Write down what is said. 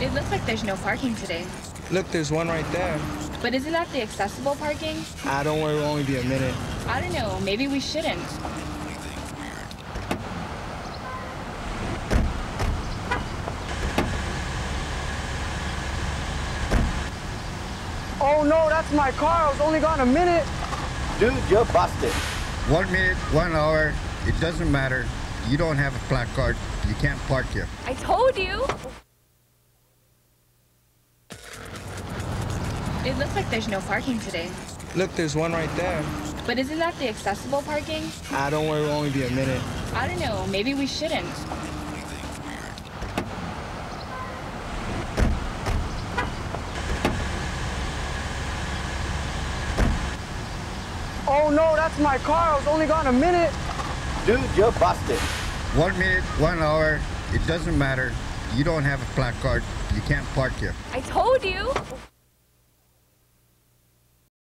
It looks like there's no parking today. Look, there's one right there. But isn't that the accessible parking? Ah, don't worry, it'll only be a minute. I don't know, maybe we shouldn't. Oh no, that's my car, I was only gone a minute. Dude, you're busted. 1 minute, 1 hour, it doesn't matter. You don't have a black card, you can't park here. I told you. It looks like there's no parking today. Look, there's one right there. But isn't that the accessible parking? Ah, don't worry, it'll only be a minute. I don't know, maybe we shouldn't. Oh no, that's my car, I was only gone a minute. Dude, you're busted. 1 minute, 1 hour, it doesn't matter. You don't have a black card, you can't park here. I told you.